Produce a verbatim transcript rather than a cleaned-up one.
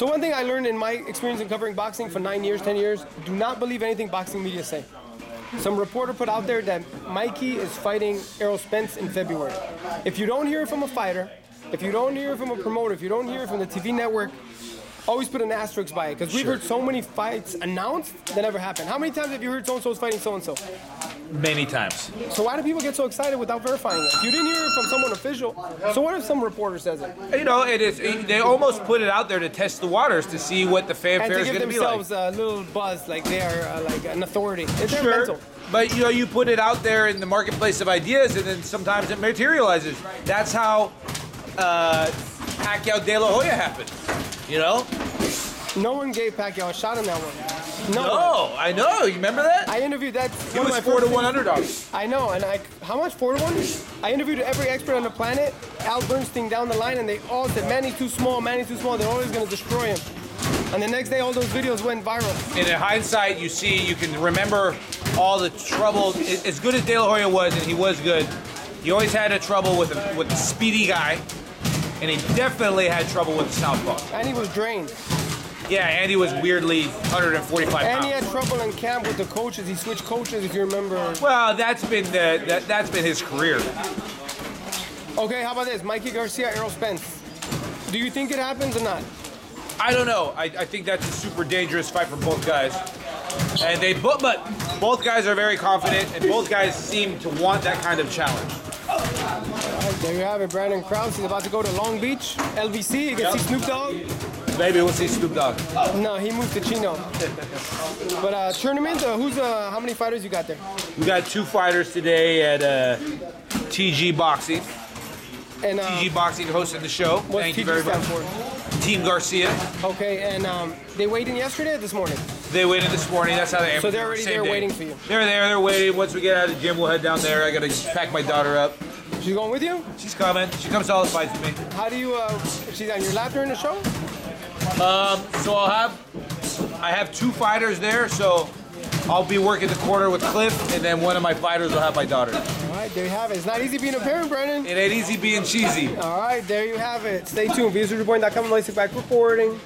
So one thing I learned in my experience in covering boxing for nine years, ten years, do not believe anything boxing media say. Some reporter put out there that Mikey is fighting Errol Spence in February. If you don't hear it from a fighter, if you don't hear it from a promoter, if you don't hear it from the T V network, always put an asterisk by it, because we've sure. heard so many fights announced that never happened. How many times have you heard so-and-so's fighting so-and-so? Many times. So why do people get so excited without verifying it? If you didn't hear it from someone official, so what if some reporter says it? You know, it is. It, they almost put it out there to test the waters to see what the fanfare is going to be like. And to give themselves a little buzz, like they are uh, like an authority. It's sure, their mental. But you know, you put it out there in the marketplace of ideas, and then sometimes it materializes. That's how uh, Pacquiao de la Hoya happened. You know. No one gave Pacquiao a shot in that one. No, no I know. You remember that? I interviewed that. It was my four to one underdog. I know, and I how much four to one? I interviewed every expert on the planet, Al Bernstein down the line, and they all said Manny's too small, Manny's too small. They're always going to destroy him. And the next day, all those videos went viral. And in hindsight, you see, you can remember all the trouble. As good as De La Hoya was, and he was good, he always had a trouble with a, with a speedy guy, and he definitely had trouble with the southpaw. And he was drained. Yeah, Andy was weirdly one forty-five pounds. And he had trouble in camp with the coaches. He switched coaches, if you remember. Well, that's been the, that, that's been his career. Okay, how about this? Mikey Garcia, Errol Spence. Do you think it happens or not? I don't know. I, I think that's a super dangerous fight for both guys. And they but, but both guys are very confident, and both guys seem to want that kind of challenge. All right, there you have it, Brandon Krause. He's about to go to Long Beach, L B C. You can yep. see Snoop Dogg. Maybe we'll see Snoop Dogg. No, he moved to Chino. But uh, tournament, uh, who's, uh, how many fighters you got there? We got two fighters today at uh, T G Boxing. And uh, T G Boxing hosting the show. Thank you very much. For? Team Garcia. Okay, and um, they weighed in yesterday or this morning? They weighed in this morning. That's how they. So they're already there waiting for you. They're there. They're waiting. Once we get out of the gym, we'll head down there. I gotta pack my daughter up. She's going with you? She's coming. She comes to all the fights with me. How do you? Uh, she's on your lap during the show. Um, so I'll have, I have two fighters there, so I'll be working the corner with Cliff, and then one of my fighters will have my daughter. All right, there you have it. It's not easy being a parent, Brandon. It ain't easy being cheesy. All right, there you have it. Stay tuned. Views are your boy dot com, like, back for forwarding.